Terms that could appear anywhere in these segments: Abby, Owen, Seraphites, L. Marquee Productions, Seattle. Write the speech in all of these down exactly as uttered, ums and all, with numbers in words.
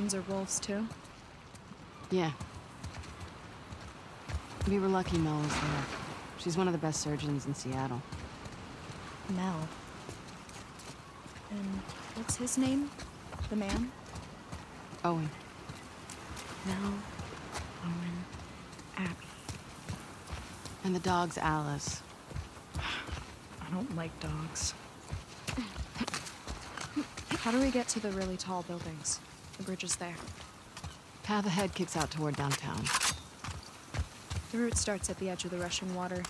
friends are wolves too? Yeah. We were lucky Mel was there. She's one of the best surgeons in Seattle. Mel. And what's his name? The man? Owen. Mel, Owen, Abby. And the dog's Alice. I don't like dogs. How do we get to the really tall buildings? The bridge is there. Path ahead kicks out toward downtown. The route starts at the edge of the rushing water.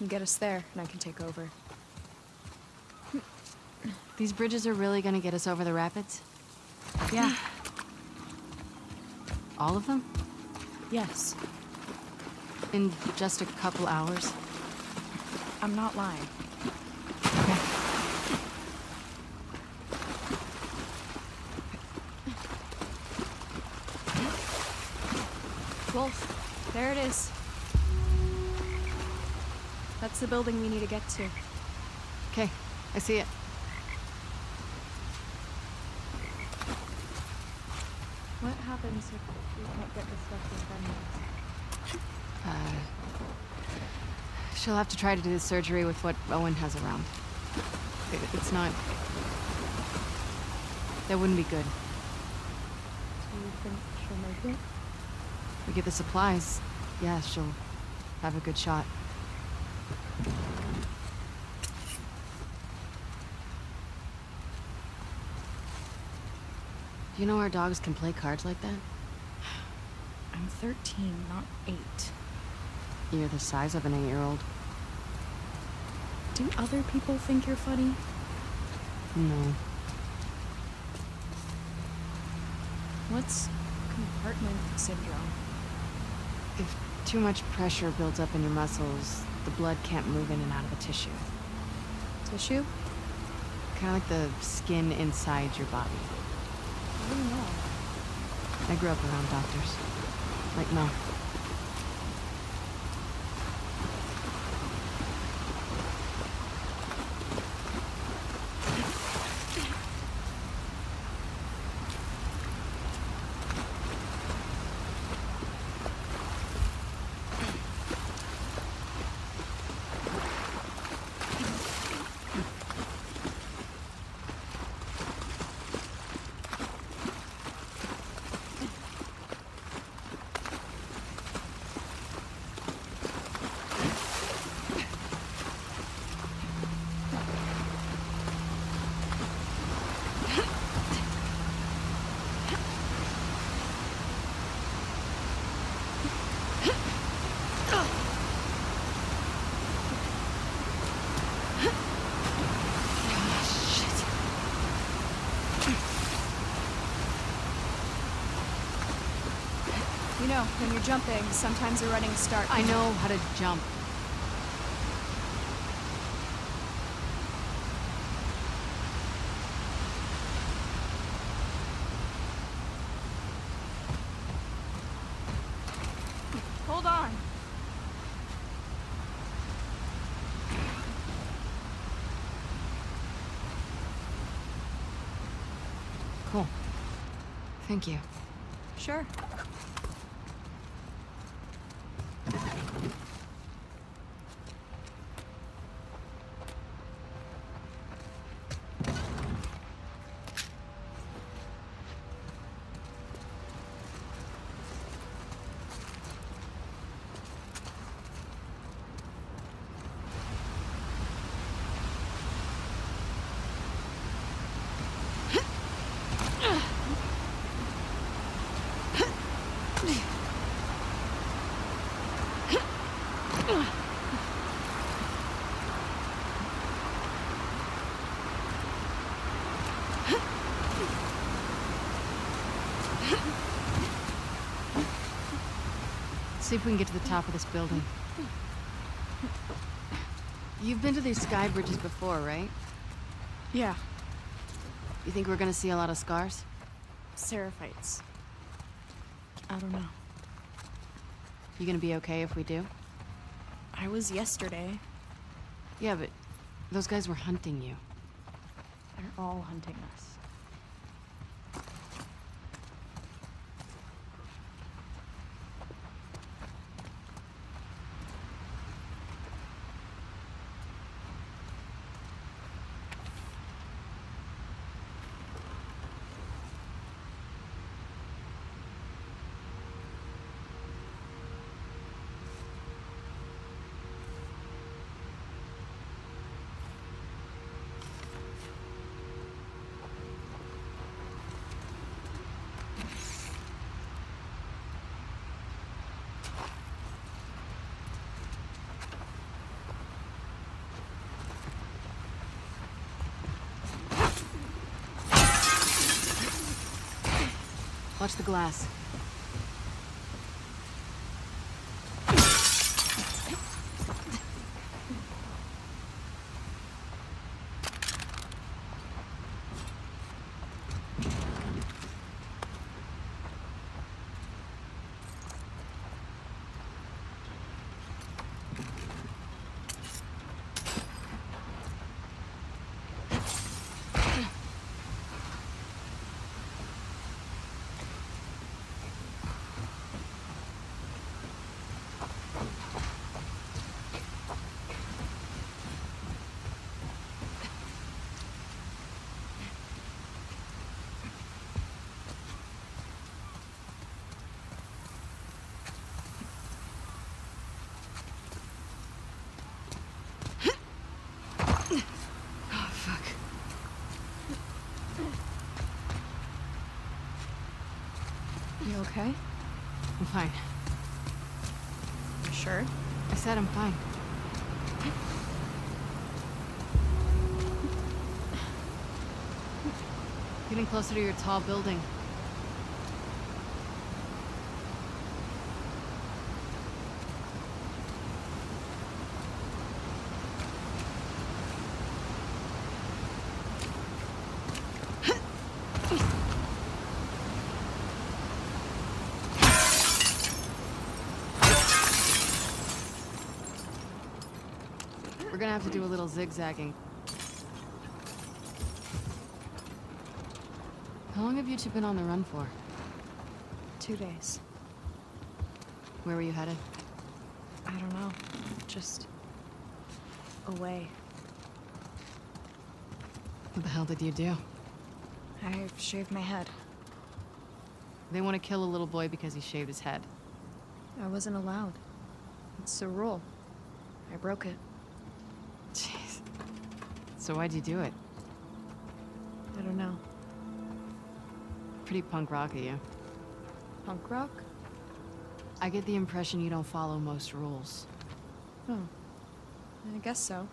You get us there, and I can take over. These bridges are really gonna get us over the rapids? Yeah. All of them? Yes. In just a couple hours? I'm not lying. Okay. Wolf. There it is. That's the building we need to get to. Okay, I see it. What happens if we can't get the stuff with them? Uh, she'll have to try to do the surgery with what Owen has around. It, it's not... That wouldn't be good. Do you think she'll make it? We get the supplies, yeah, she'll have a good shot. Do you know our dogs can play cards like that? I'm thirteen, not eight. You're the size of an eight-year-old. Do other people think you're funny? No. What's compartment syndrome? If too much pressure builds up in your muscles, the blood can't move in and out of the tissue. Tissue? Kind of like the skin inside your body. I don't know. I grew up around doctors. Like Mel. When you're jumping, sometimes you're running a start. I know how to jump. Hold on. Cool. Thank you. Sure. See if we can get to the top of this building. You've been to these sky bridges before, right? Yeah. You think we're gonna see a lot of scars? Seraphites. I don't know. You gonna be okay if we do? I was yesterday. Yeah, but those guys were hunting you. They're all hunting us. Watch the glass. Okay? I'm fine. You sure? I said I'm fine. Getting closer to your tall building. We're gonna have to do a little zigzagging. How long have you two been on the run for? Two days. Where were you headed? I don't know. Just... away. What the hell did you do? I shaved my head. They want to kill a little boy because he shaved his head. I wasn't allowed. It's a rule. I broke it. Jeez. So why'd you do it? I don't know. Pretty punk rock of you. Punk rock? I get the impression you don't follow most rules. Oh. I guess so.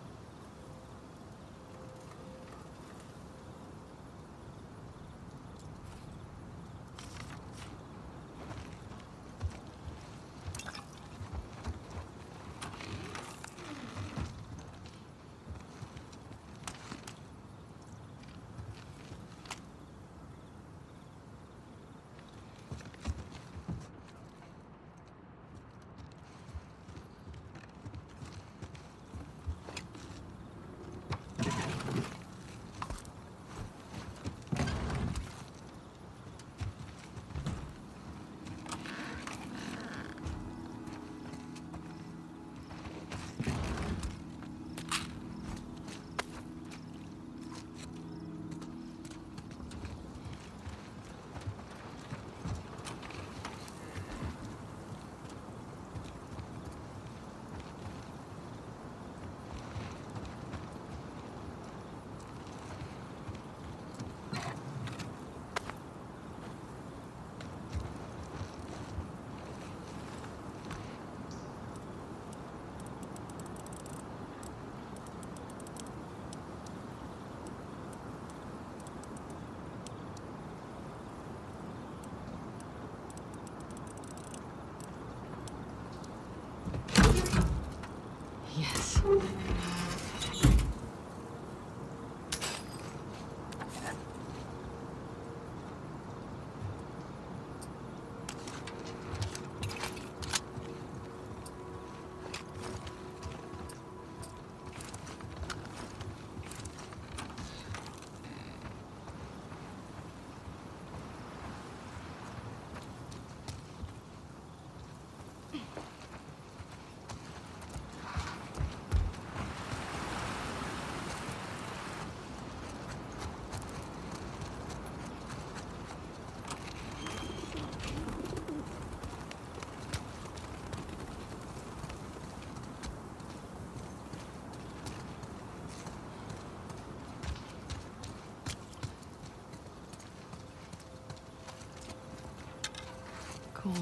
Cool.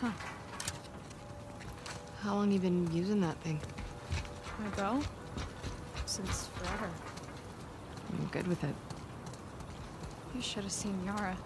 Huh. How long have you been using that thing? My bow? Since forever. I'm good with it. You should have seen Yara.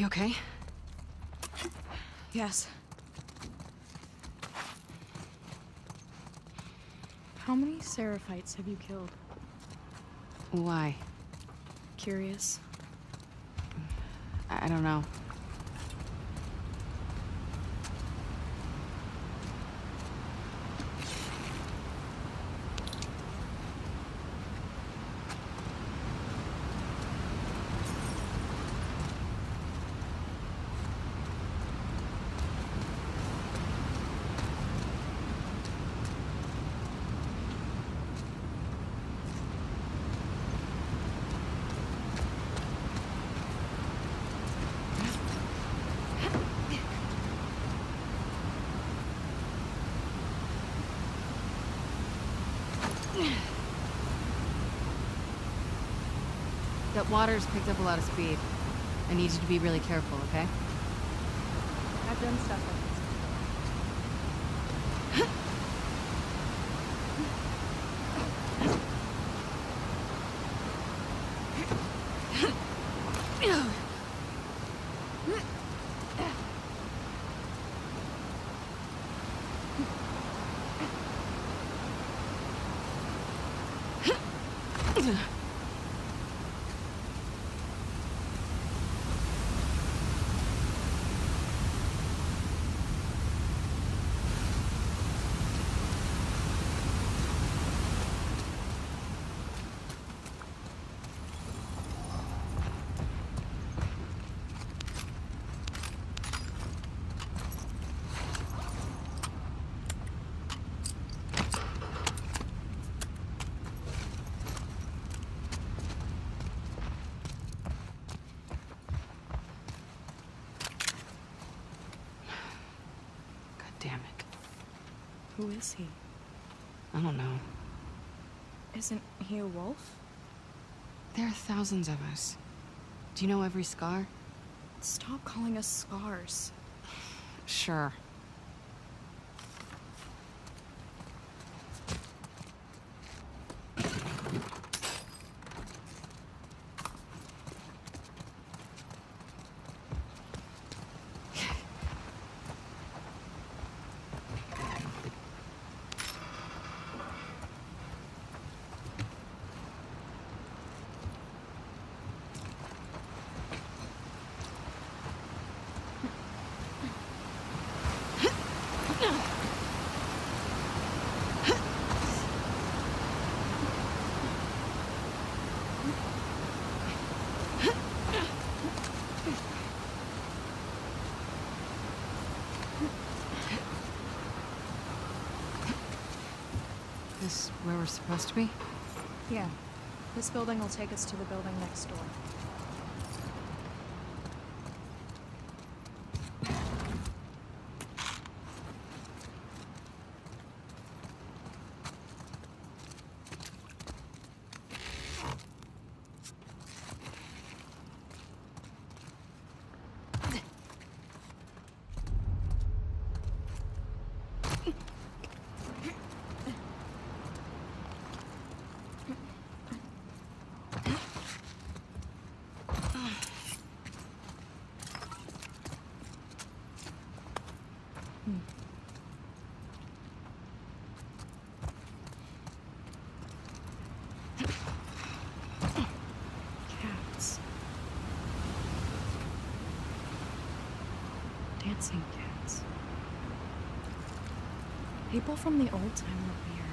You okay? Yes. How many Seraphites have you killed? Why? Curious. I, I don't know. That water's picked up a lot of speed. I need you to be really careful, okay? I've done stuff like this. Who is he? I don't know. Isn't he a wolf? There are thousands of us. Do you know every scar? Stop calling us scars. Sure. Is this where we're supposed to be? Yeah. This building will take us to the building next door. Dancing cats. People from the old time were weird.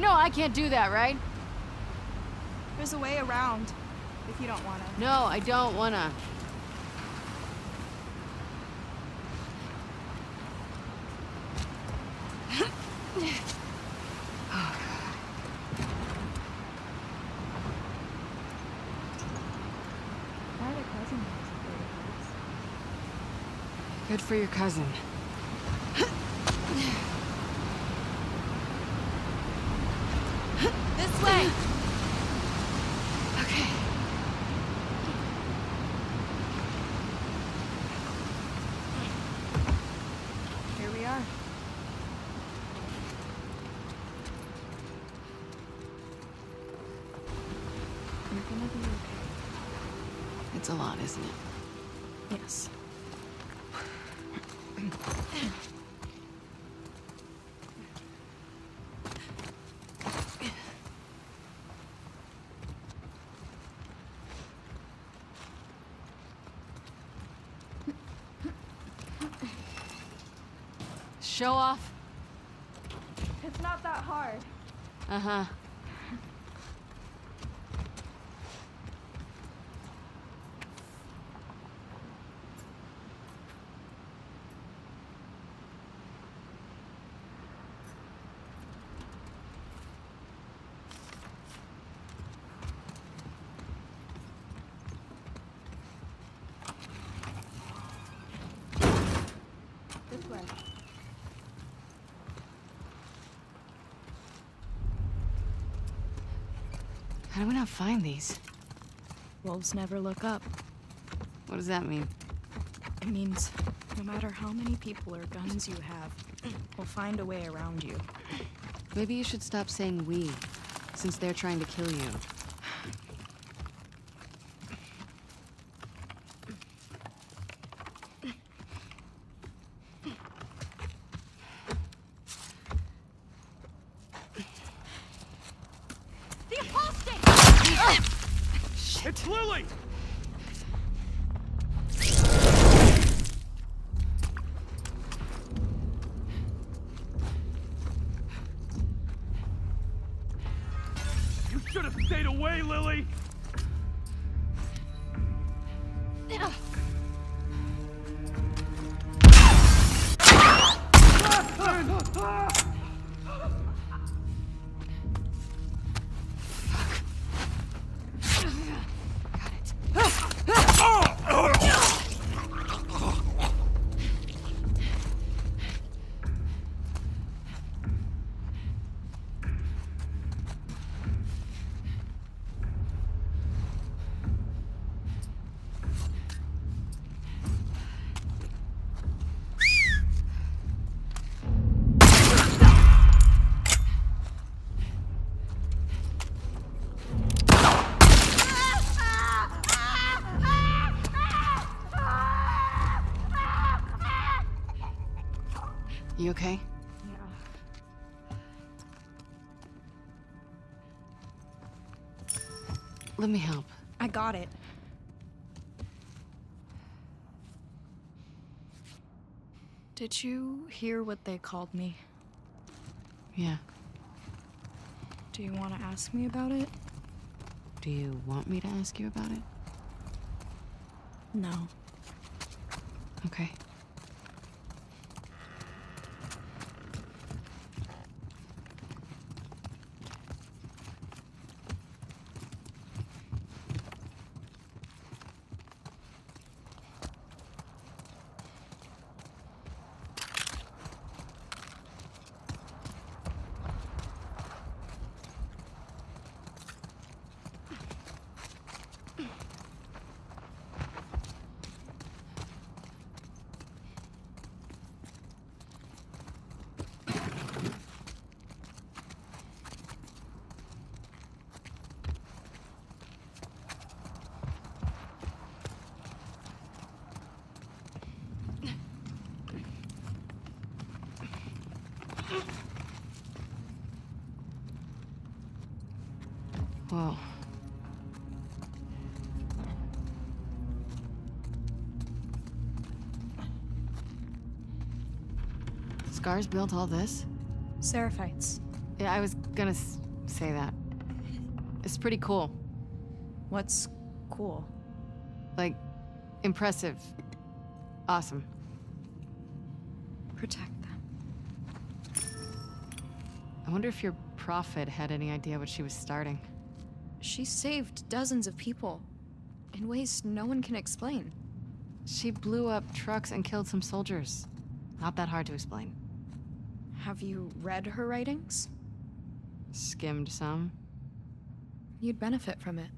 You know I can't do that, right? There's a way around, if you don't wanna. No, I don't wanna. Good for your cousin. This way! Okay. Here we are. You're gonna be okay. It's a lot, isn't it? Yes. Show off? It's not that hard. Uh-huh. How do we not find these? Wolves never look up. What does that mean? It means no matter how many people or guns you have, we'll find a way around you. Maybe you should stop saying we, since they're trying to kill you. It's Lily! You should have stayed away, Lily! You okay? Yeah. Let me help. I got it. Did you hear what they called me? Yeah. Do you want to ask me about it? Do you want me to ask you about it? No. Okay. Whoa. Scars built all this? Seraphites. Yeah, I was gonna say that. It's pretty cool. What's cool? Like, impressive. Awesome. Protect them. I wonder if your prophet had any idea what she was starting. She saved dozens of people in ways no one can explain. She blew up trucks and killed some soldiers. Not that hard to explain. Have you read her writings? Skimmed some. You'd benefit from it.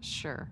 Sure.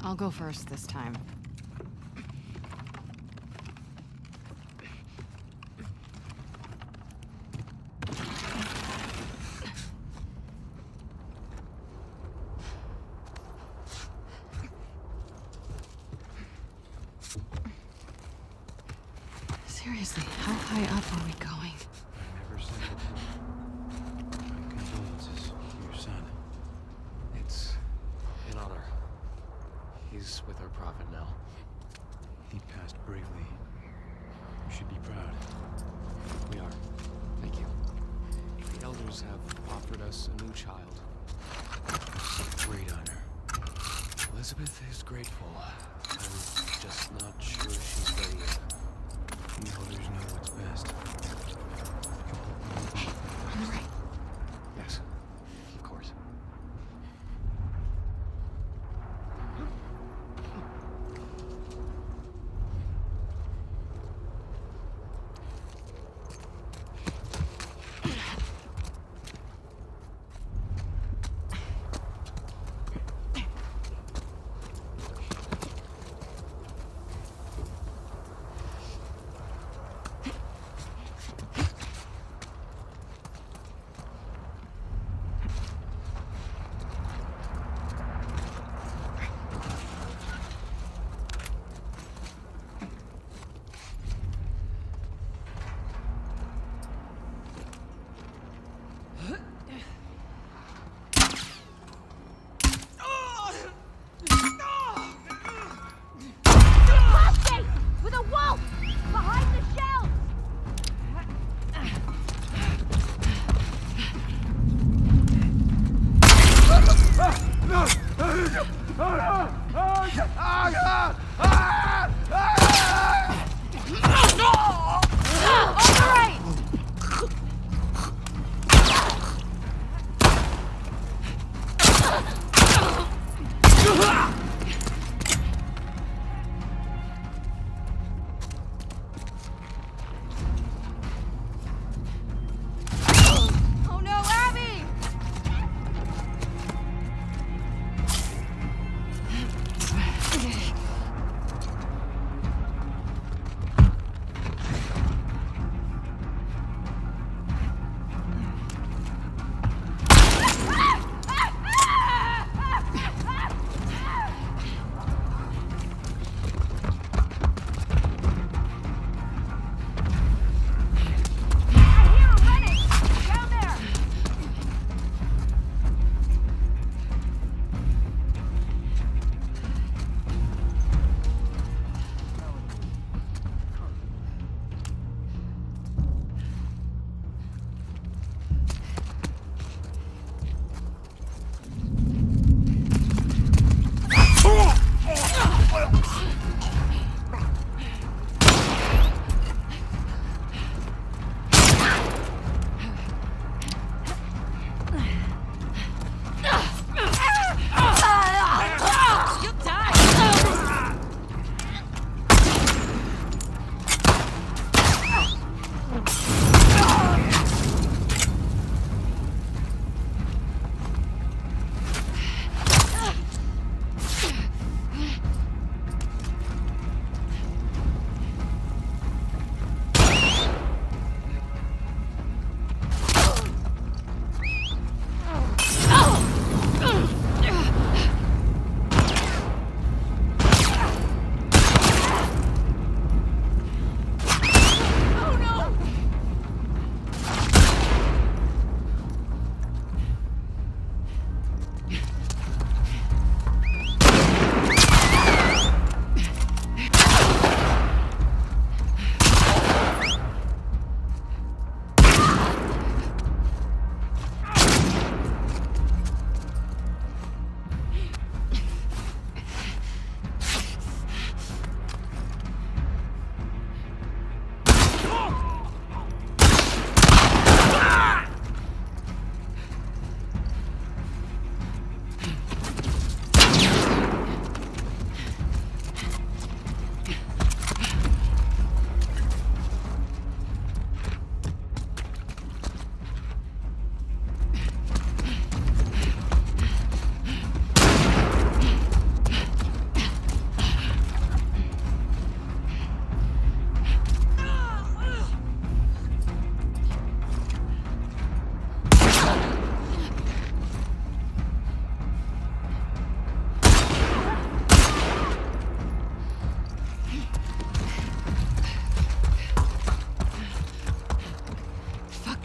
I'll go first this time. Seriously, how high up are we going? I never said that. My condolences to your son. It's an honor. He's with our prophet now. He passed bravely. You should be proud. We are. Thank you. The elders have offered us a new child. It's a great honor. Elizabeth is grateful. I'm just not sure she's ready yet. The elders know what's best. Hey, on the right. Yes.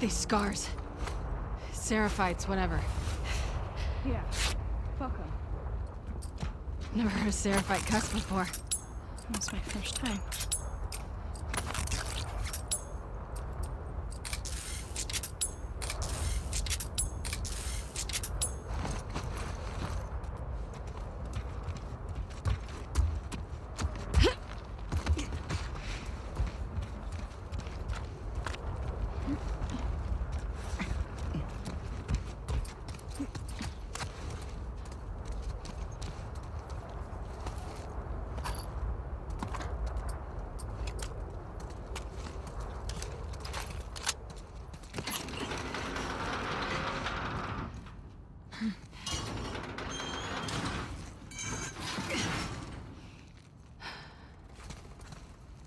These scars. Seraphites, whatever. Yeah, fuck them. Never heard a Seraphite cuss before. That was my first time.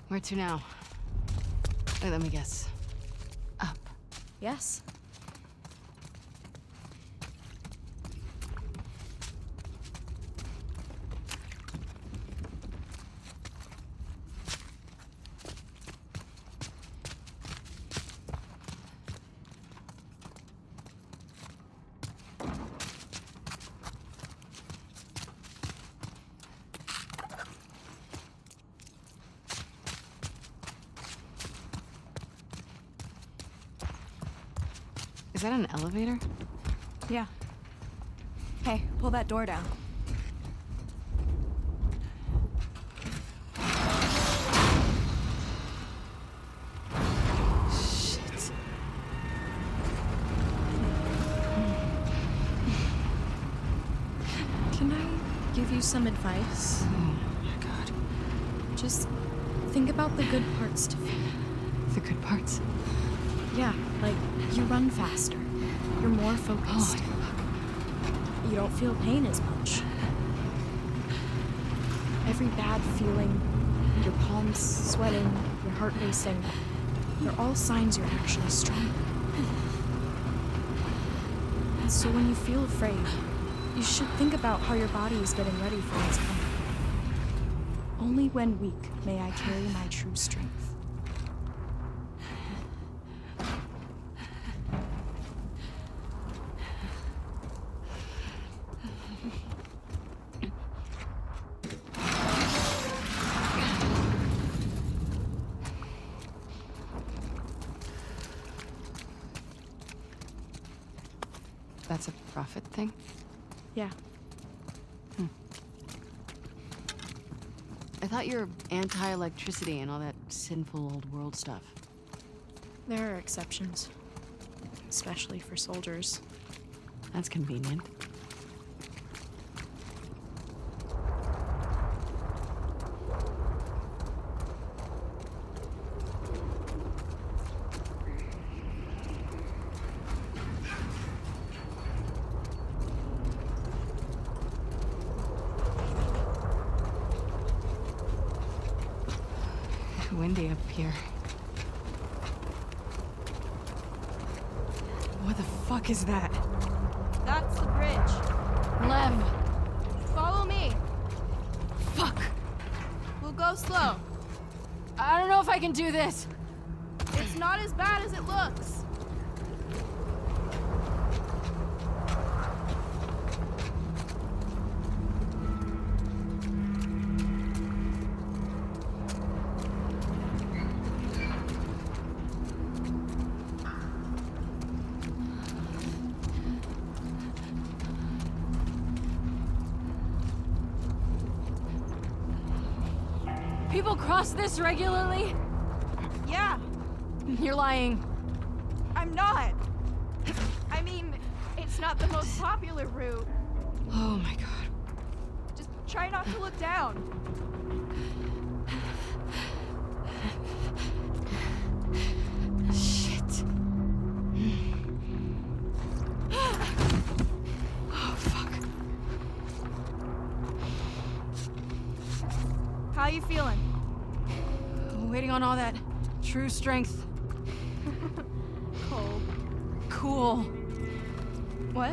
Where to now? Oh, let me guess. Up. Yes. Is that an elevator? Yeah. Hey, pull that door down. Shit. Can I give you some advice? Oh my god. Just think about the good parts to feel. The good parts? Yeah, like, you run faster. You're more focused. Oh, you don't feel pain as much. Every bad feeling, your palms sweating, your heart racing, they're all signs you're actually strong. So when you feel afraid, you should think about how your body is getting ready for what's coming. Only when weak may I carry my true strength. That's a profit thing? Yeah. Hmm. I thought you were anti-electricity and all that sinful old world stuff. There are exceptions. Especially for soldiers. That's convenient. Windy up here. What the fuck is that? That's the bridge. Lev. Follow me. Fuck. We'll go slow. I don't know if I can do this. It's not as bad as it looks. People cross this regularly? Yeah. You're lying. I'm not. I mean, it's not the most popular route. Oh my god. Just try not to look down. Shit. Oh fuck. How you feeling? Waiting on all that true strength. Cold. Cool. What?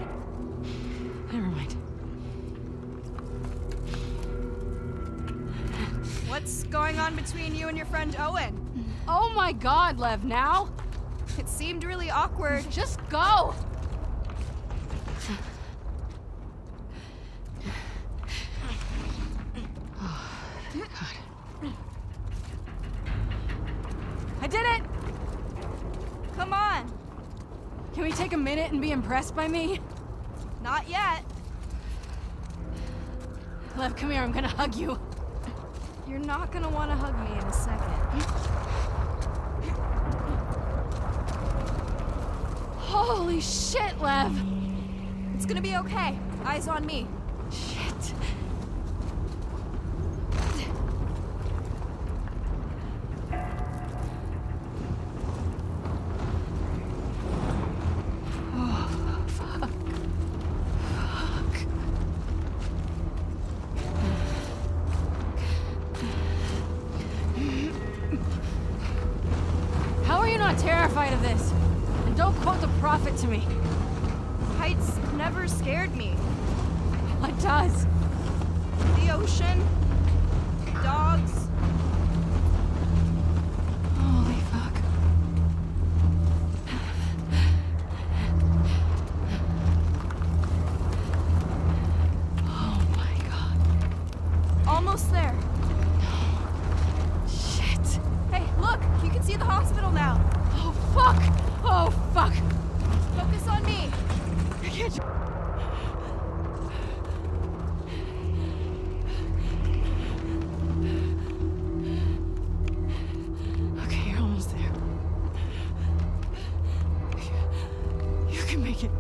Never mind. What's going on between you and your friend Owen? Oh my god, Lev, now? It seemed really awkward. Just go! Oh, thank God. I did it! Come on! Can we take a minute and be impressed by me? Not yet. Lev, come here, I'm gonna hug you. You're not gonna want to hug me in a second. Holy shit, Lev! It's gonna be okay. Eyes on me. Shit. Terrified of this, and don't quote the prophet to me. Heights never scared me. What does? The ocean, dogs. Holy fuck. Oh my God. Almost there. No. Shit. Hey, look, you can see the hospital now. Fuck! Oh, fuck! Focus on me! I can't... Okay, you're almost there. You can make it.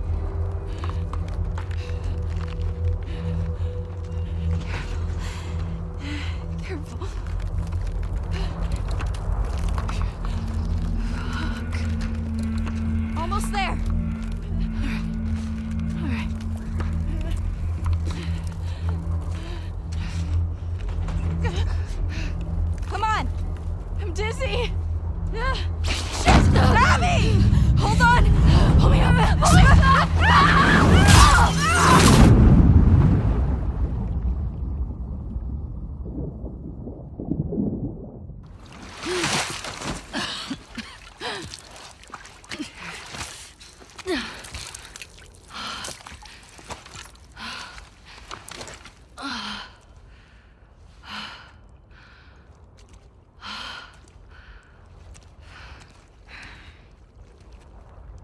Careful. Careful. There. All right. All right. Come on. I'm dizzy. Shit, Abby! Hold on. Hold me up. Hold me up.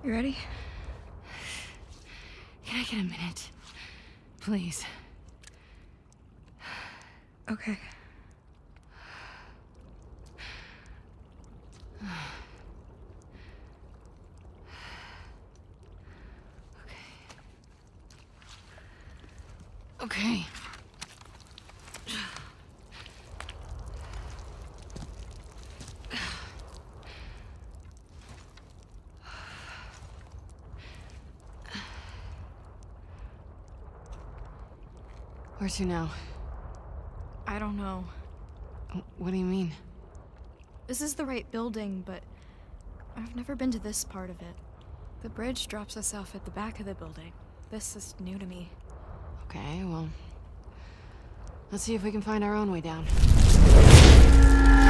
You ready? Can I get a minute? Please. Okay. Okay. Okay. Where to now? I don't know. What do you mean? This is the right building, but I've never been to this part of it. The bridge drops us off at the back of the building. This is new to me. Okay, well, let's see if we can find our own way down.